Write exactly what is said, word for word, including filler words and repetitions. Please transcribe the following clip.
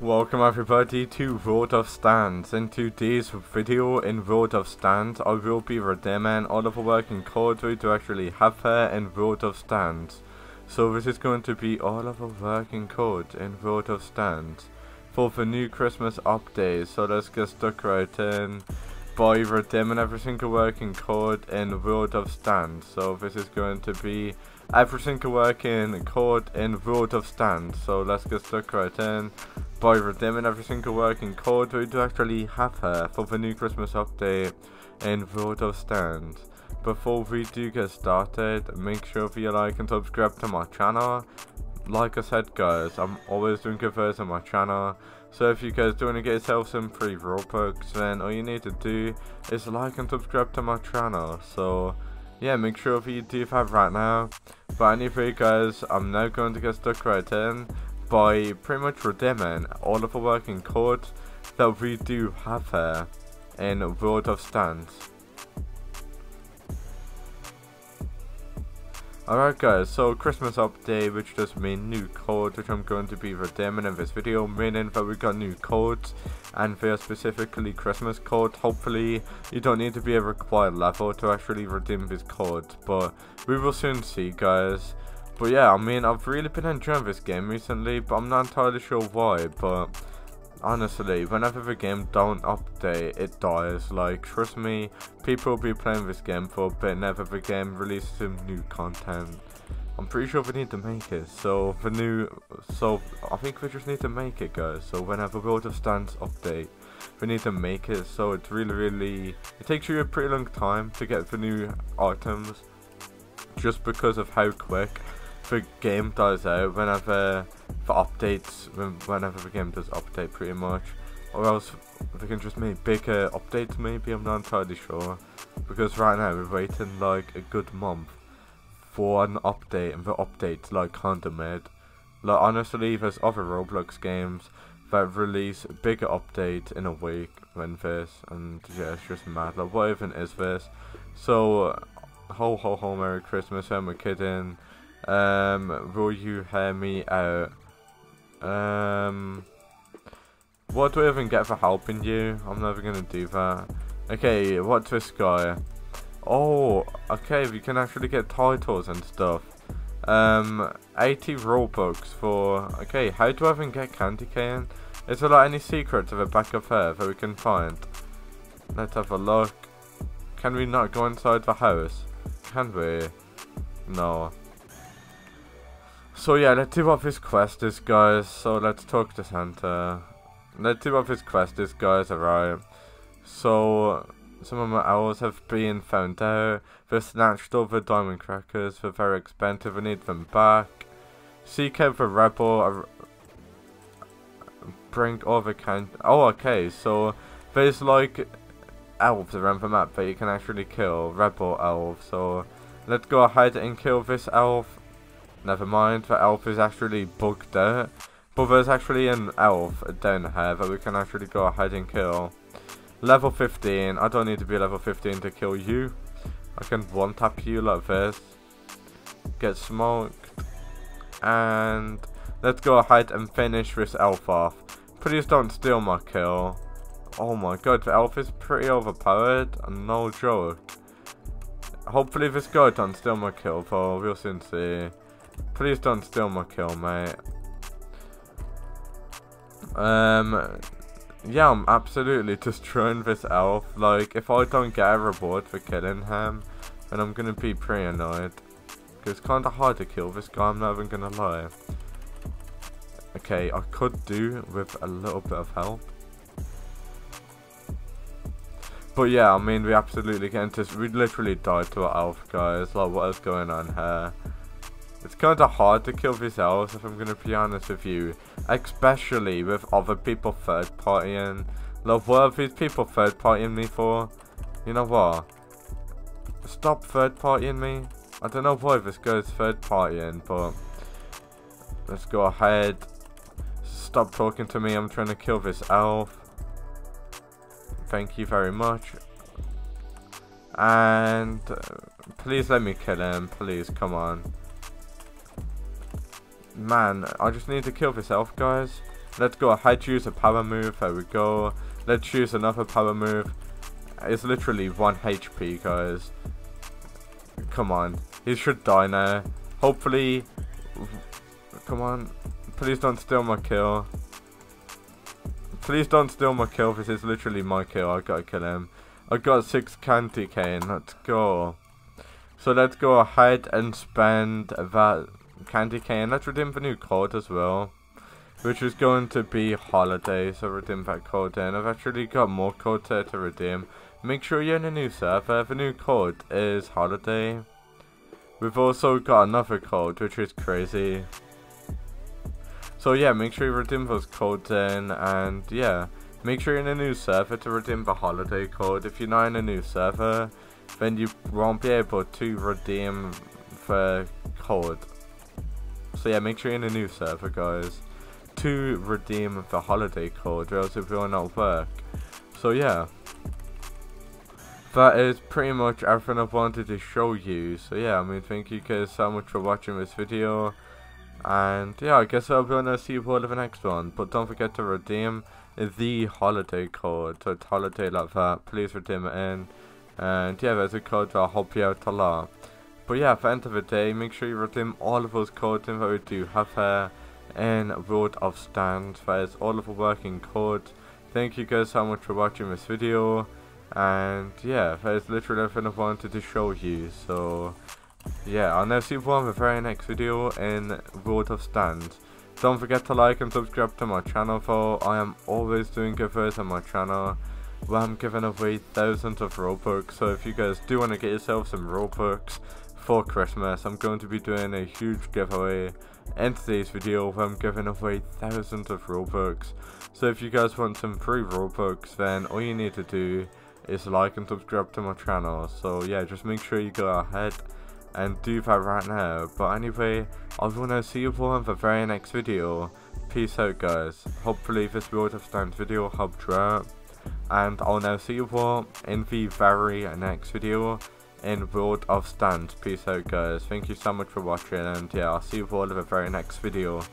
Welcome everybody to World of Stands. In today's video in World of Stands, I will be redeeming all of the work in Cordry to actually have her in World of Stands. So this is going to be all of the work in code in World of Stands for the new Christmas update. So let's get stuck right in by redeeming every single work in code in World of Stands. So this is going to be every single work in code in World of Stands. So let's get stuck right in by redeeming every single work in Cordry to actually have her for the new Christmas update in World of Stands. Before we do get started, make sure that you like and subscribe to my channel. Like I said guys, I'm always doing giveaways on my channel, so if you guys do want to get yourself some free Robux, then all you need to do is like and subscribe to my channel. So yeah, make sure that you do that right now. But anyway guys, I'm now going to get stuck right in by pretty much redeeming all of the work in code that we do have here in World of Stands. Alright guys, so Christmas update, which does mean new code, which I'm going to be redeeming in this video, meaning that we got new codes and they are specifically Christmas codes. Hopefully you don't need to be a required level to actually redeem this code, but we will soon see guys. But yeah, I mean, I've really been enjoying this game recently, but I'm not entirely sure why, but honestly, whenever the game don't update, it dies. Like, trust me, people will be playing this game for a bit, never the game releases some new content. I'm pretty sure we need to make it, so the new, so I think we just need to make it guys, so whenever World of Stands update, we need to make it, so it's really, really, it takes you a pretty long time to get the new items, just because of how quick the game dies out whenever the updates, whenever the game does update pretty much, or else they can just make bigger updates maybe, I'm not entirely sure, because right now we're waiting like a good month for an update and the update's like kinda mid. Like honestly, there's other Roblox games that release bigger updates in a week than this, and yeah, it's just mad. Like what even is this? So ho ho ho, Merry Christmas, who am I kidding? Um, will you hear me out? Um, what do I even get for helping you? I'm never gonna do that. Okay, what's this guy? Oh, okay, we can actually get titles and stuff. Um, eighty Robux for, okay, how do I even get candy cane? Is there like any secrets at the back of her that we can find? Let's have a look. Can we not go inside the house? Can we? No. So yeah, let's see what this quest is guys, so let's talk to Santa. Let's see what this quest is guys, alright. So, some of my owls have been found out. They've snatched all the diamond crackers, they're very expensive, I need them back. Seek out the rebel, bring all the can- oh okay, so there's like elves around the map that you can actually kill, rebel elves, so let's go ahead and kill this elf. Never mind, the elf is actually bugged out, but there's actually an elf down here that we can actually go ahead and kill. Level fifteen, I don't need to be level fifteen to kill you. I can one tap you like this. Get smoked. And let's go ahead and finish this elf off. Please don't steal my kill. Oh my god, the elf is pretty overpowered, no joke. Hopefully this guy don't steal my kill though, we'll soon see. Please don't steal my kill, mate. Um, yeah, I'm absolutely destroying this elf. Like, if I don't get a reward for killing him, then I'm gonna be pretty annoyed. Because it's kinda hard to kill this guy, I'm not even gonna lie. Okay, I could do with a little bit of help. But yeah, I mean, we absolutely get into, we literally died to an elf, guys. Like, what is going on here? It's kinda hard to kill these elves if I'm gonna be honest with you, especially with other people third partying. Like, what are these people third partying me for? You know what? Stop third partying me. I don't know why this goes third partying, but let's go ahead. Stop talking to me, I'm trying to kill this elf. Thank you very much. And uh, please let me kill him, please, come on. Man, I just need to kill this elf, guys. Let's go. I choose a power move. There we go. Let's choose another power move. It's literally one H P, guys. Come on. He should die now. Hopefully. Come on. Please don't steal my kill. Please don't steal my kill. This is literally my kill. I gotta kill him. I got six candy cane. Let's go. So let's go ahead and spend that candy cane. Let's redeem the new code as well, which is going to be holiday. So redeem that code in. I've actually got more codes there to redeem. Make sure you're in a new server. The new code is holiday. We've also got another code, which is crazy. So yeah, make sure you redeem those codes in, and yeah, make sure you're in a new server to redeem the holiday code. If you're not in a new server, then you won't be able to redeem the code. So yeah, make sure you're in a new server, guys, to redeem the holiday code, or else it will not work. So yeah, that is pretty much everything I wanted to show you. So yeah, I mean, thank you guys so much for watching this video, and yeah, I guess I'll be on to see you all in the next one. But don't forget to redeem the holiday code, so it's holiday like that. Please redeem it in, and yeah, there's a code that'll help you out a lot. But yeah, at the end of the day, make sure you redeem all of those codes in that we do have here in World of Stands. That is all of the working codes. Thank you guys so much for watching this video, and yeah, that is literally everything I wanted to show you. So yeah, I'll now see you all in the very next video in World of Stands. Don't forget to like and subscribe to my channel, though. I am always doing giveaways on my channel, where I'm giving away thousands of Robux. So if you guys do want to get yourself some Robux for Christmas, I'm going to be doing a huge giveaway in today's video, where I'm giving away thousands of Robux. So if you guys want some free Robux, then all you need to do is like and subscribe to my channel. So yeah, just make sure you go ahead and do that right now. But anyway, I will now see you all in the very next video. Peace out, guys. Hopefully this World of Stands video helped you out, and I'll now see you all in the very next video in World of Stands. Peace out, guys. Thank you so much for watching, and yeah, I'll see you all in the very next video.